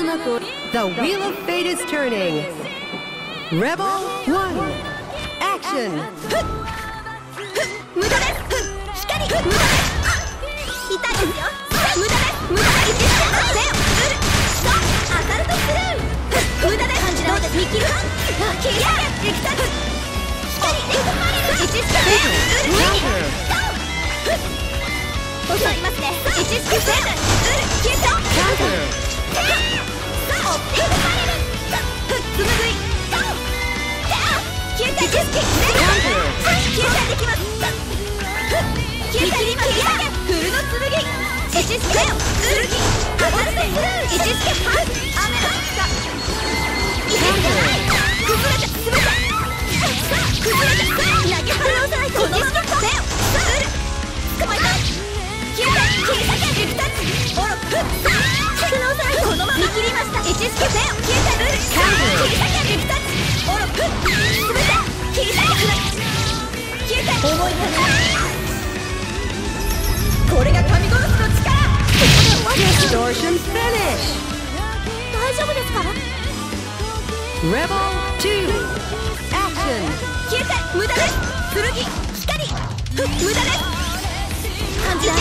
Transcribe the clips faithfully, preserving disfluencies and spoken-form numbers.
The wheel of fate is turning. Rebel one, action. Distortion finish. Rebel two, action. Rebel three,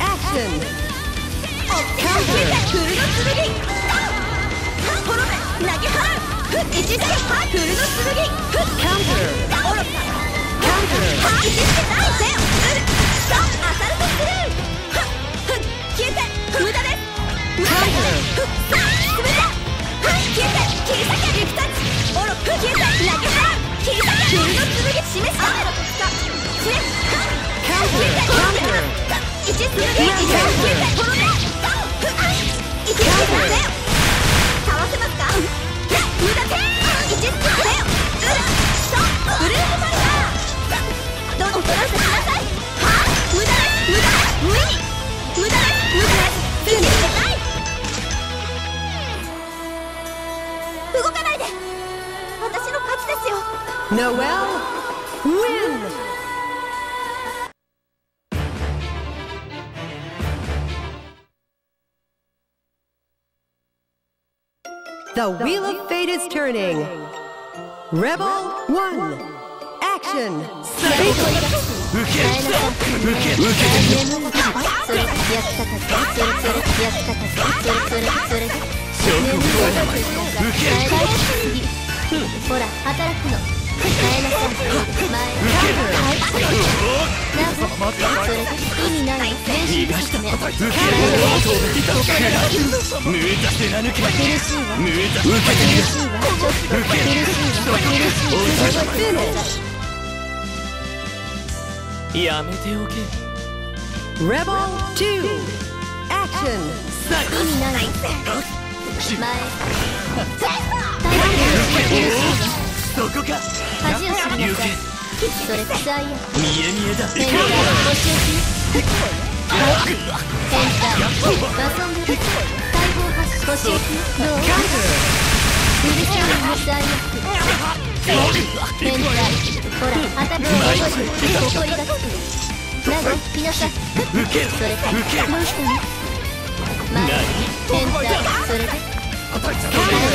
action. Noel, win! The wheel of fate is turning. Rebel one, action. Rebel two, action. どこか恥を知りなさい。それくさいよ。見え見えだ。センターバトンで大砲発射。どう許さない無罪よ。センターほらアタックを起こし怒りがつく。なぜ皆さんそれかどうしたの前セ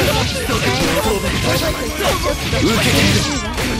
ンターそれで 受けている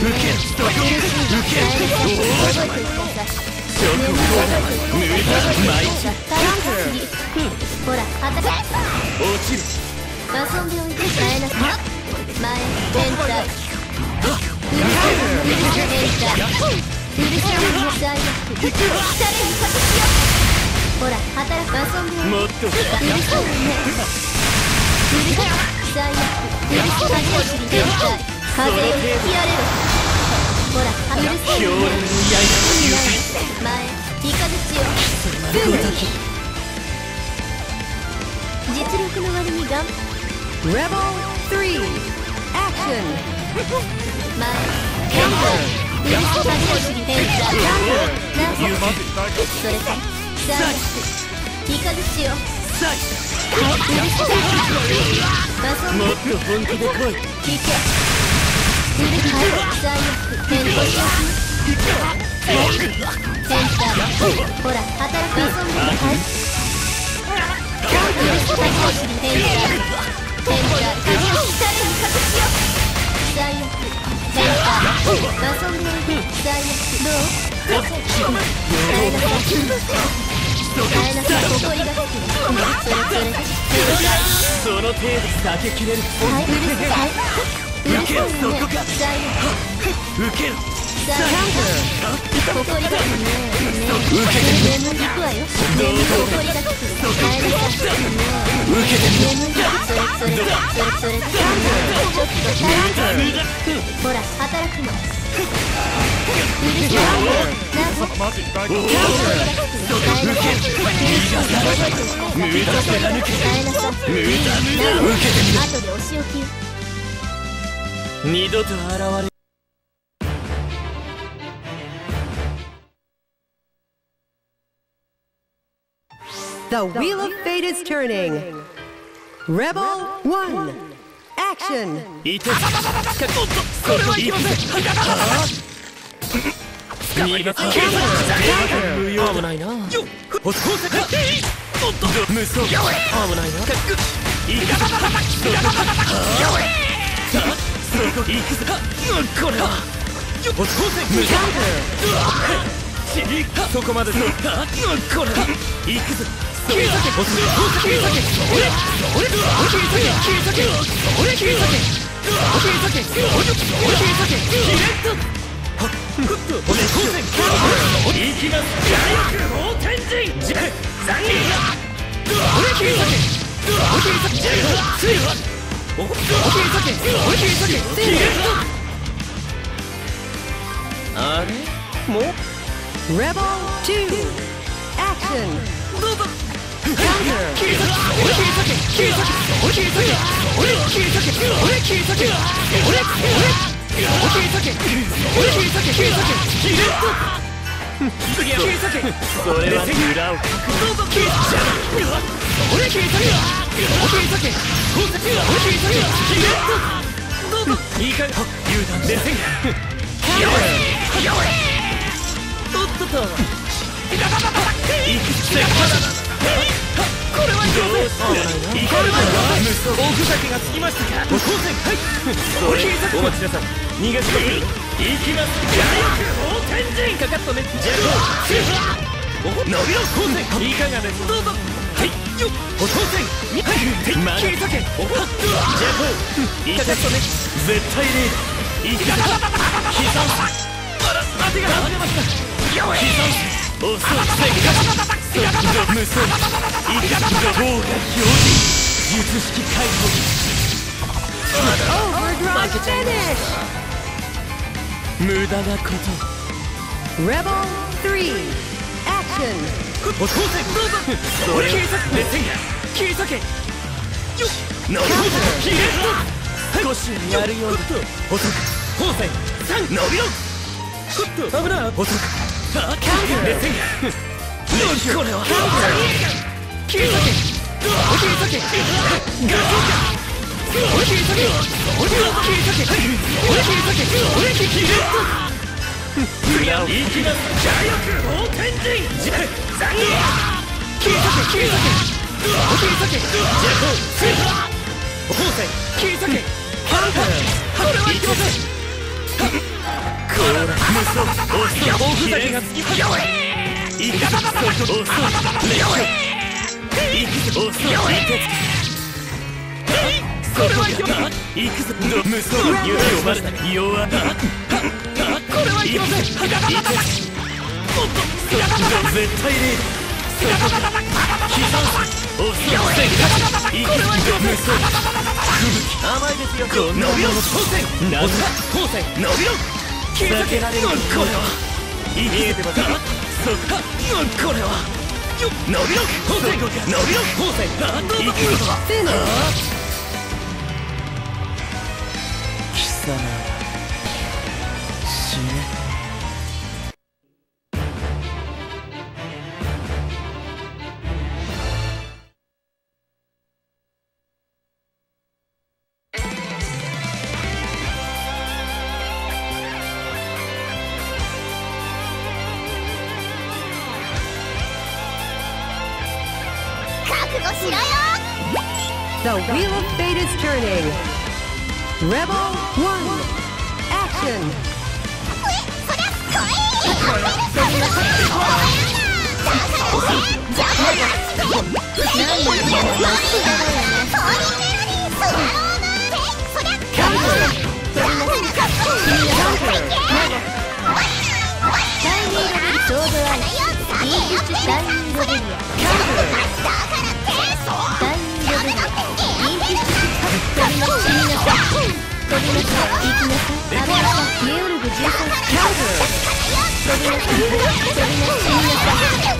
ほら、 ほら、 センター、ほら、働く遊んでください。 受け、 二度と現れThe Wheel of Fate is turning. Rebel one. Action. 行くぞ。 おれ、 お、 Rebel three, action! お、 いきます。これは The Wheel of Fate is turning! Rebel one! Action! Rebel two action counter counter 何 Rebel three action.ミラクルだね。 いき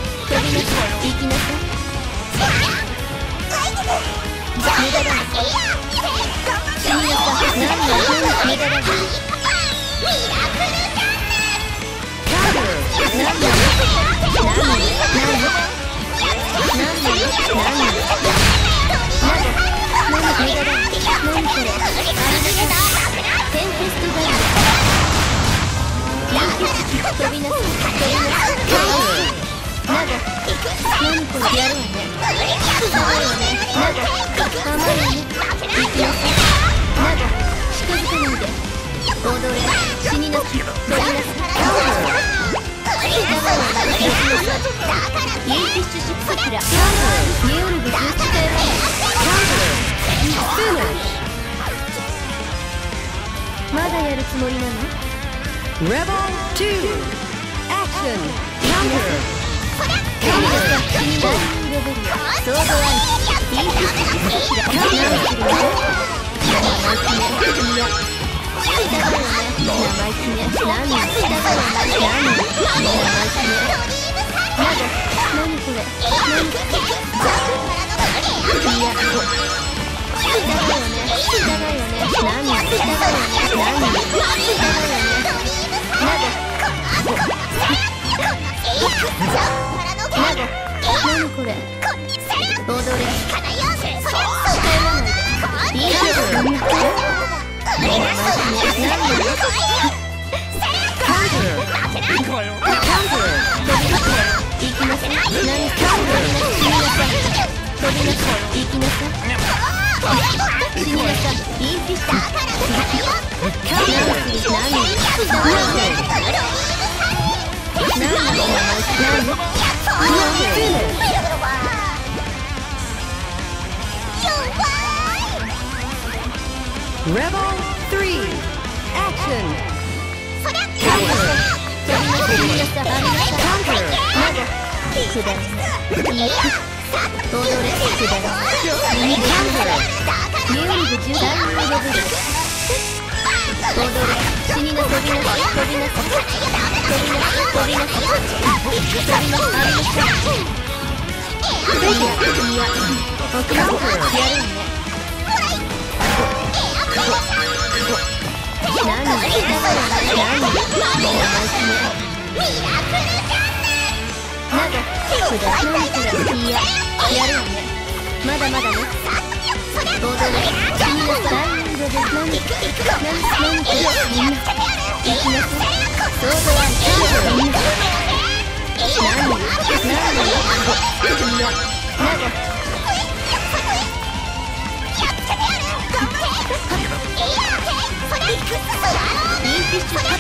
な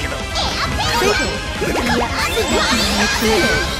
り Clear.